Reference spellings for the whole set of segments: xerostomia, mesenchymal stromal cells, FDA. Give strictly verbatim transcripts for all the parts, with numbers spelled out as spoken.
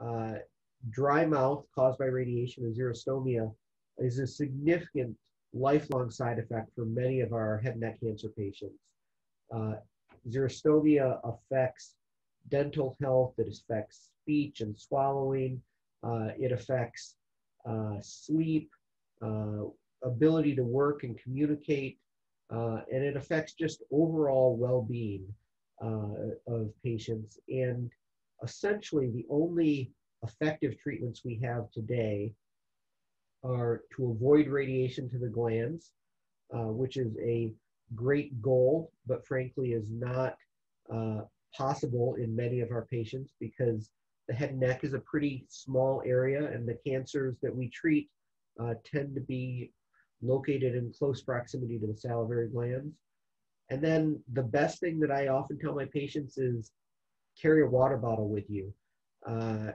uh, dry mouth caused by radiation and xerostomia is a significant lifelong side effect for many of our head and neck cancer patients. Uh, xerostomia affects dental health, it affects speech and swallowing, uh, it affects uh, sleep, uh, ability to work and communicate, uh, and it affects just overall well-being uh, of patients. And essentially the only effective treatments we have today are to avoid radiation to the glands, uh, which is a great goal, but frankly is not uh, possible in many of our patients because the head and neck is a pretty small area and the cancers that we treat uh, tend to be located in close proximity to the salivary glands. And then the best thing that I often tell my patients is carry a water bottle with you. Uh,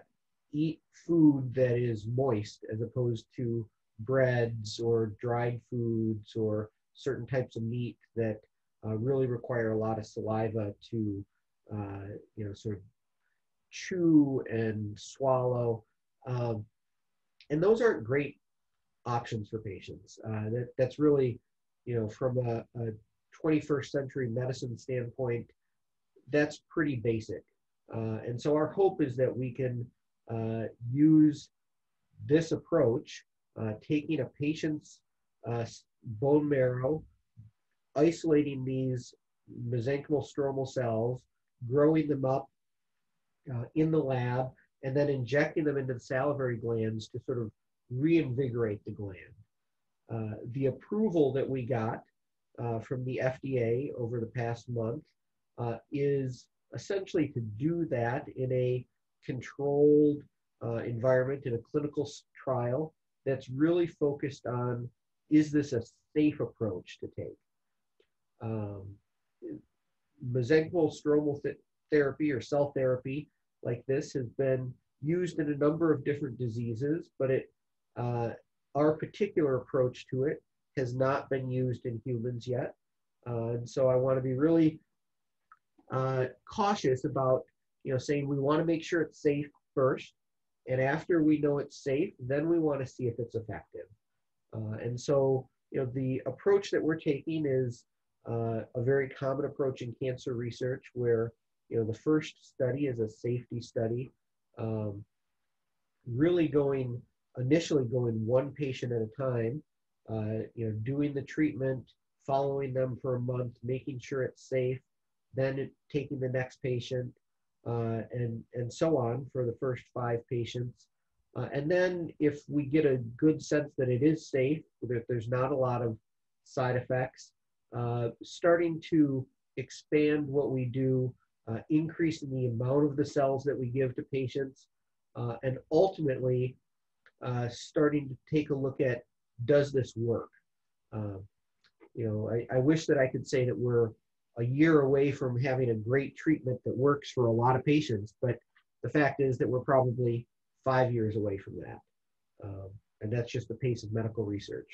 eat food that is moist as opposed to breads or dried foods or certain types of meat that uh, really require a lot of saliva to uh, you know, sort of chew and swallow. Um, and those aren't great options for patients. Uh, that, that's really, you know, from a, a twenty-first century medicine standpoint, that's pretty basic. Uh, and so our hope is that we can uh, use this approach, uh, taking a patient's uh, bone marrow, isolating these mesenchymal stromal cells, growing them up uh, in the lab, and then injecting them into the salivary glands to sort of reinvigorate the gland. Uh, the approval that we got uh, from the F D A over the past month uh, is essentially to do that in a controlled uh, environment, in a clinical trial that's really focused on, is this a safe approach to take? Um, mesenchymal stromal th therapy or cell therapy like this has been used in a number of different diseases, but it Uh, our particular approach to it has not been used in humans yet. Uh, and so I want to be really uh, cautious about, you know, saying we want to make sure it's safe first. And after we know it's safe, then we want to see if it's effective. Uh, and so, you know, the approach that we're taking is uh, a very common approach in cancer research where, you know, the first study is a safety study, um, really going initially going one patient at a time, uh, you know, doing the treatment, following them for a month, making sure it's safe, then it, taking the next patient, uh, and, and so on for the first five patients. Uh, and then if we get a good sense that it is safe, that there's not a lot of side effects, uh, starting to expand what we do, uh, increasing the amount of the cells that we give to patients, uh, and ultimately, Uh, starting to take a look at, does this work? Uh, you know, I, I wish that I could say that we're a year away from having a great treatment that works for a lot of patients, but the fact is that we're probably five years away from that. Um, and that's just the pace of medical research.